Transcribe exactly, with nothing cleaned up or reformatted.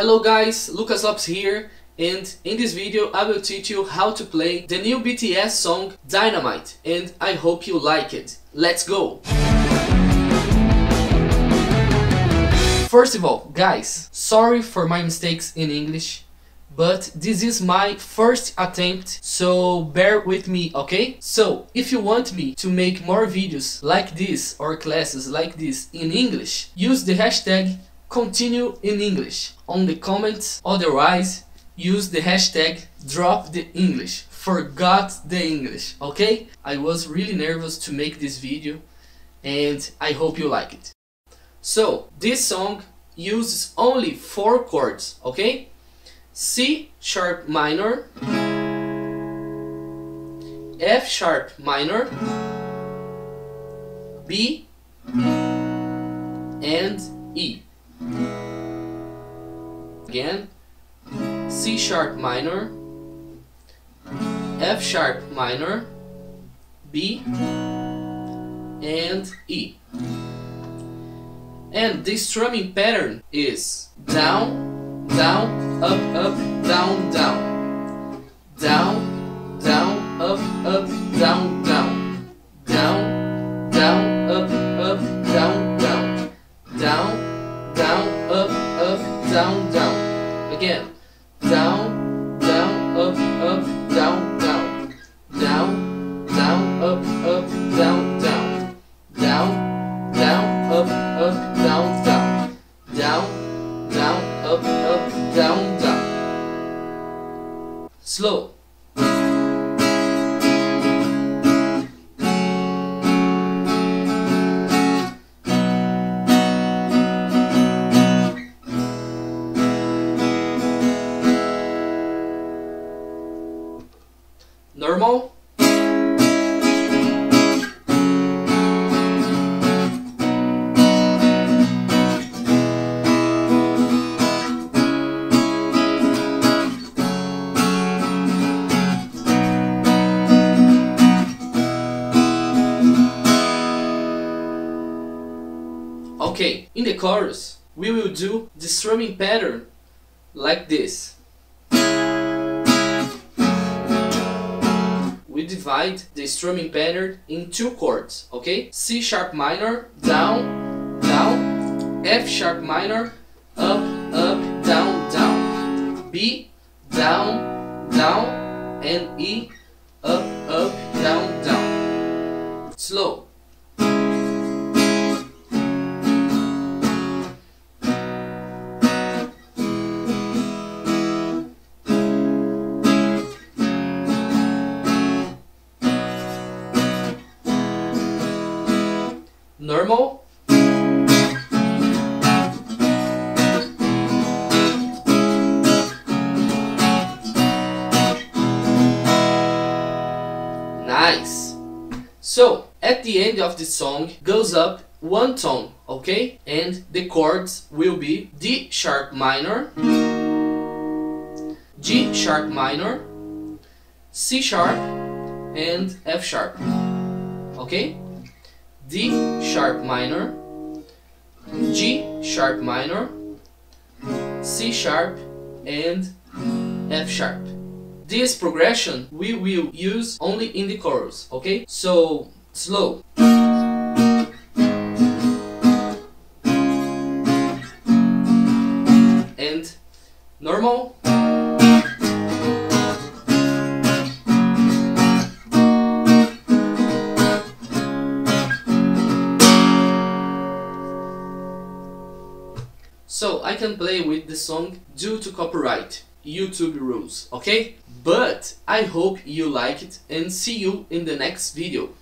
Hello guys, Lucas Lopes here, and in this video I will teach you how to play the new B T S song Dynamite, and I hope you like it. Let's go! First of all, guys, sorry for my mistakes in English, but this is my first attempt, so bear with me, okay? So, if you want me to make more videos like this or classes like this in English, use the hashtag continue in English on the comments, otherwise use the hashtag drop the English, forgot the English, okay? I was really nervous to make this video and I hope you like it. So, this song uses only four chords, okay? C sharp minor, F sharp minor, B, and E. Again, C sharp minor, F sharp minor, B, and E. And this strumming pattern is down, down, up, up, down, down, down, down, up, up, down, down, down, down, up, up, down, down, down, down, up, up, down, down, again, down, down, up, up, down, down, down, down, up, up, down, down, down, down, up, up, down, down, down, down, up, up, down, down. Slow. Normal. Okay, in the chorus, we will do the strumming pattern like this. We divide the strumming pattern in two chords, okay? C sharp minor, down, down, F sharp minor, up, up, down, down, B, down, down, and E, up, up, down, down. Slow. Normal. Nice. So, at the end of the song goes up one tone, okay? And the chords will be D sharp minor, G sharp minor, C sharp, and F sharp, okay? D sharp minor, G sharp minor, C sharp, and F sharp. This progression we will use only in the chorus, okay? So, slow. And normal. So, I can play with the song due to copyright, YouTube rules, okay? But I hope you like it and see you in the next video.